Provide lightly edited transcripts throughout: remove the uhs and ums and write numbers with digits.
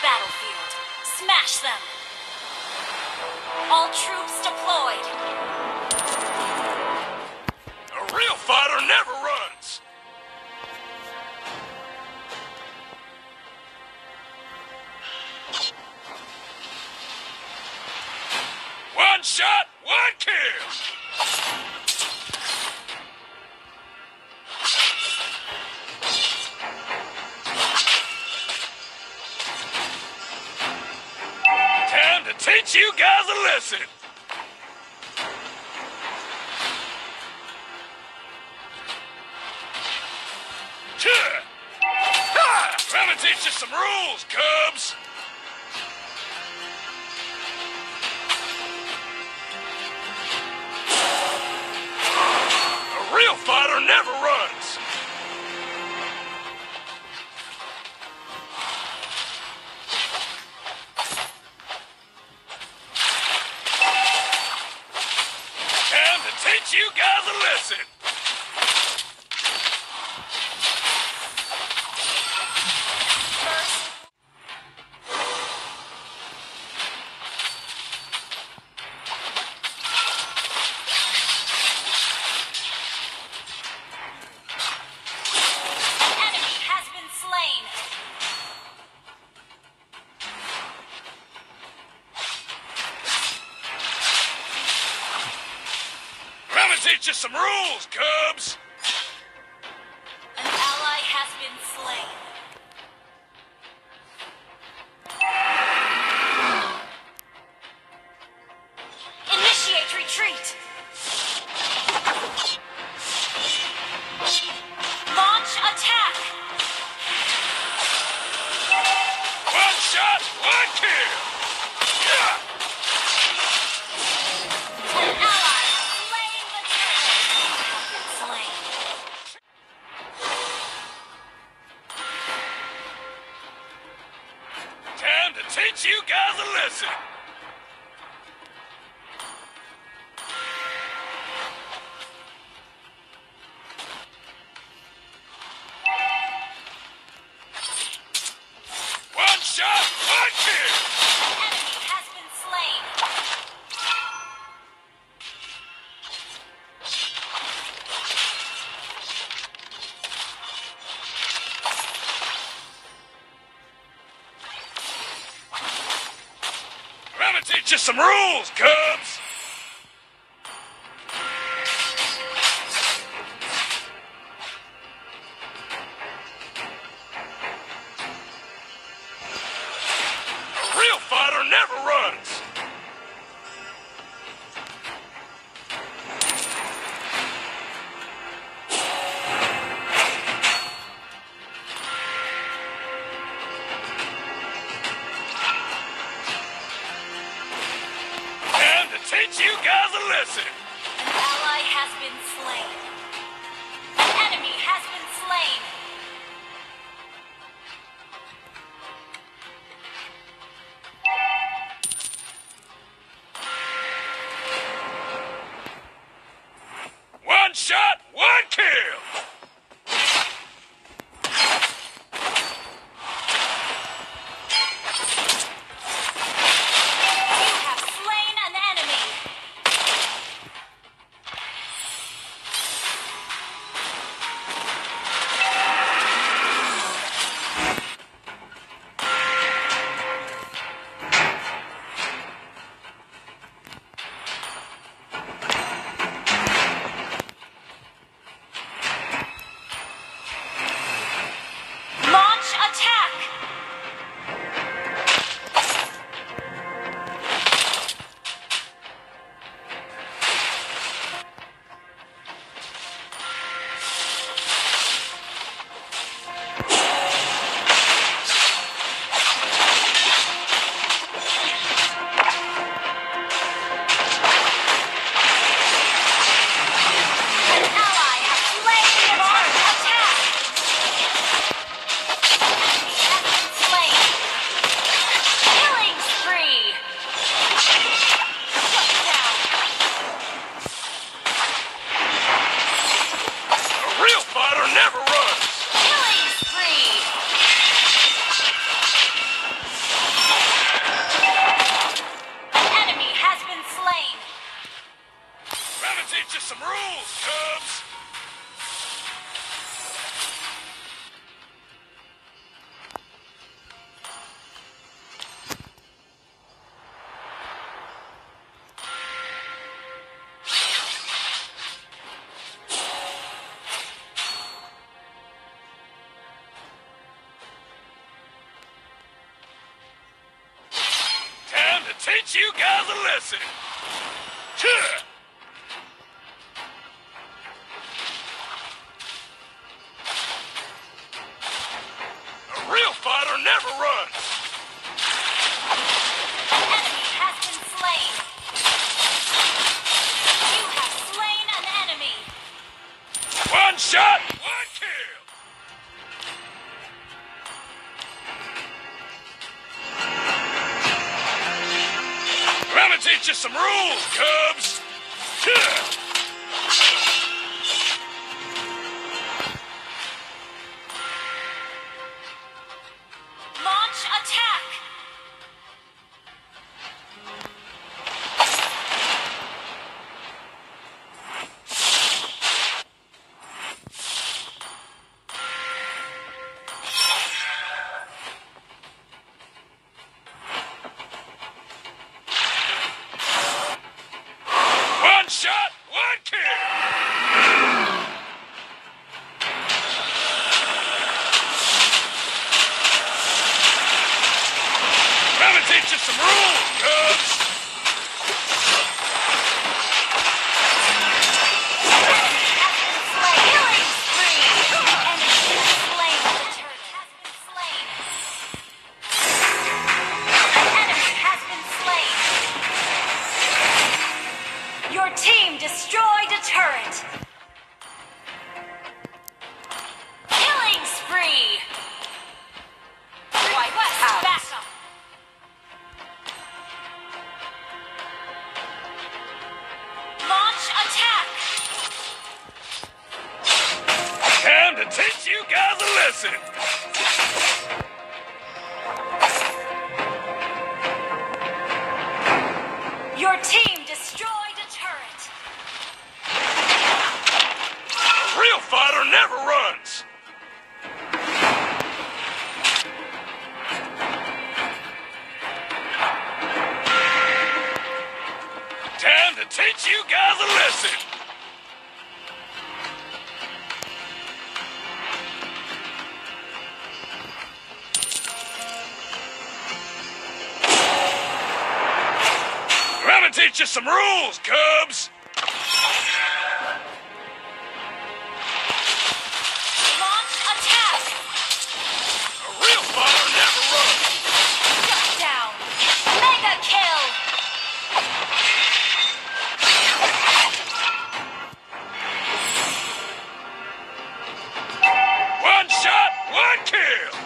the battlefield. Smash them! All troops deployed! A real fighter never runs! One shot, one kill! Teach you guys a lesson. Trying to teach you some rules, Cubs. A real fighter never runs. Teach you guys a lesson. Teach you some rules, Cubs! An ally has been slain. Initiate retreat! Launch attack! One shot, one kill! Teach you guys a lesson. One shot, one kill. An enemy has been slain. Teach you some rules, Cubs! A real fighter never runs! Teach you guys a lesson! An ally has been slain. An enemy has been slain. One shot, one kill! some rules, Cubs! Teach you guys a lesson. Sure. A real fighter never runs. An enemy has been slain. You have slain an enemy. One shot, one kill. Teach you some rules, Cubs! Launch attack! Shot, one kill! I'm gonna teach you some rules, Cubs! Destroyed a turret. Killing spree. Wipe out. Back up. Launch attack. Time to teach you guys a lesson. Your team destroyed a turret. A real fighter never runs. Time to teach you guys a lesson. Teach you some rules, Cubs! Launch attack! A real fighter never runs! Shut down! Mega kill! One shot, one kill!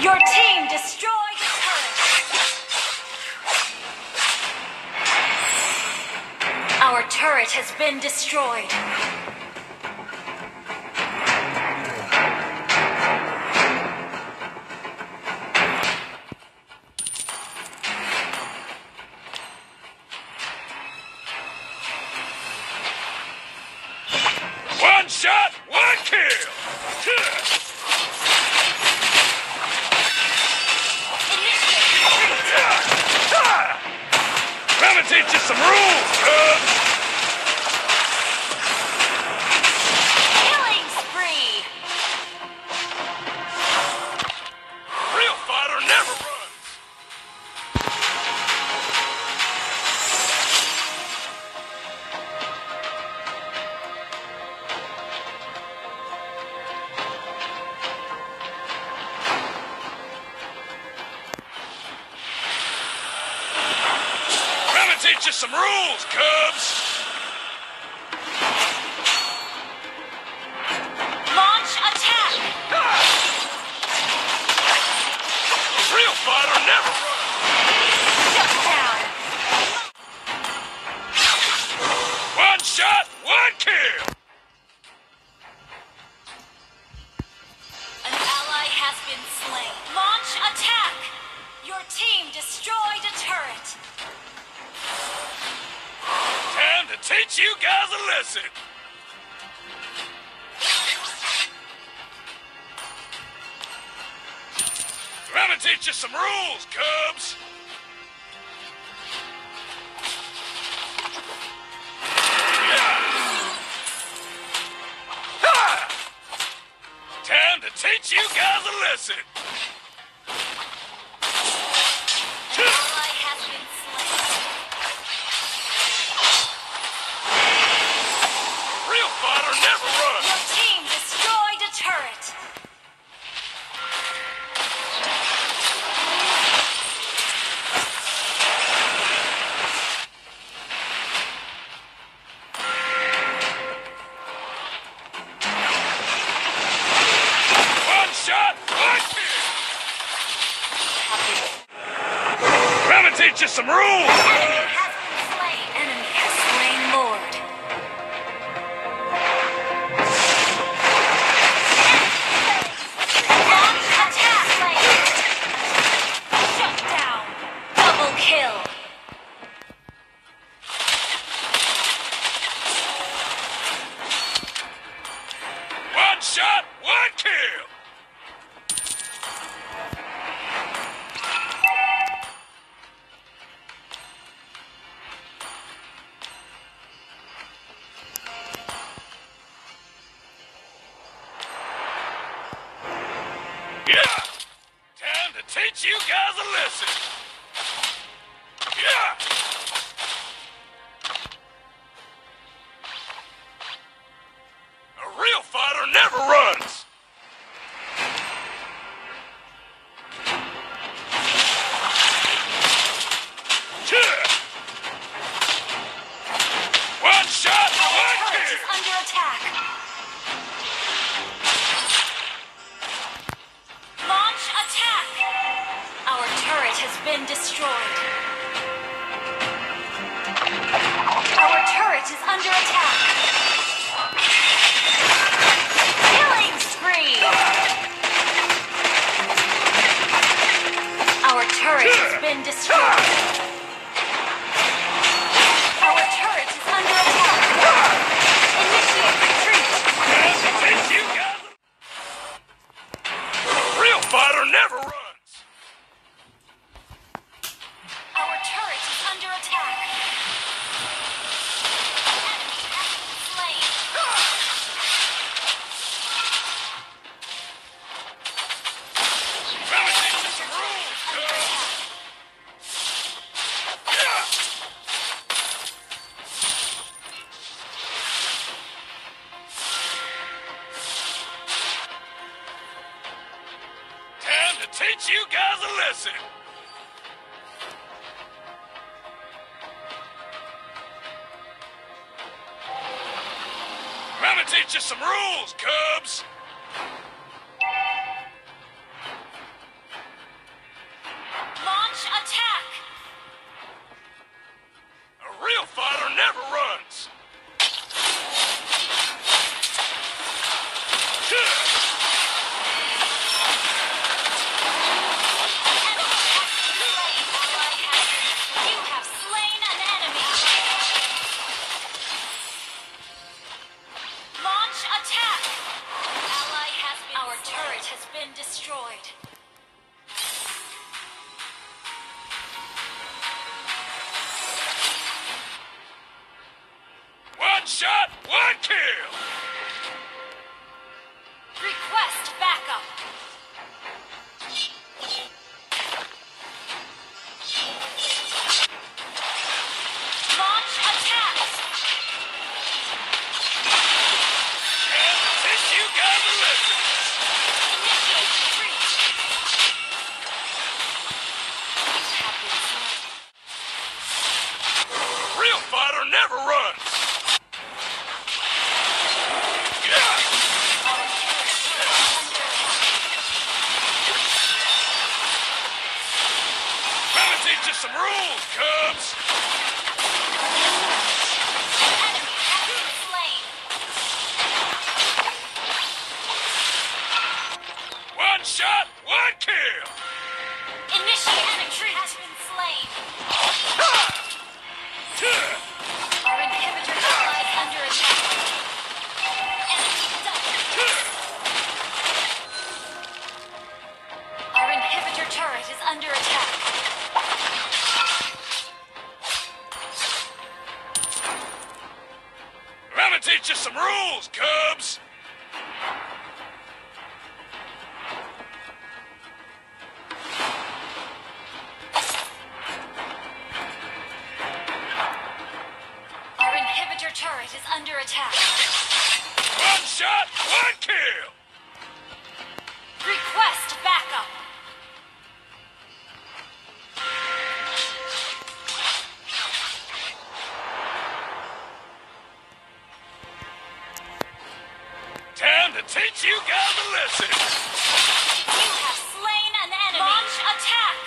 Your team destroyed a turret. Our turret has been destroyed. One shot, one kill. Teach you some rules, Cubs! Killing spree! Real fighter never runs! teach you some rules, Cubs! Launch attack! Ah! Real fighter never runs! Shot, one kill! An ally has been slain. Launch attack! Your team destroyed a turret. Time to teach you guys a lesson. I'm gonna teach you some rules, Cubs! Teach you guys a lesson. An ally has been slain. Real fighter never runs. Your team destroyed a turret. Teach you some rules! Enemy has been slain. Enemy has slain Lord. Launch attack! Shut down. Double kill. One shot, one kill! Teach you guys a lesson. Yeah. A real fighter never runs. Yeah. One shot, one kill. Is under attack. Has been destroyed. Our turret is under attack. Killing spree! Our turret has been destroyed. Our turret is under attack. Initiate retreat. Real fighter never runs. Teach you guys a lesson. I'm gonna teach you some rules, Cubs. Launch attack. A real fighter never runs. One shot, one kill! Request backup! Launch attacks! And since you guys are listening! Initiate retreat! You have been slain. I'll teach you some rules, Cubs! One shot, one kill! Initiate retreat! Has been slain! Our inhibitor lies under attack! Enemy done! Our inhibitor turret is under attack! I'm gonna teach you some rules, Cubs! Turret is under attack. One shot, one kill! Request backup. Time to teach you guys a lesson. You have slain an enemy. Launch attack.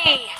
Hey!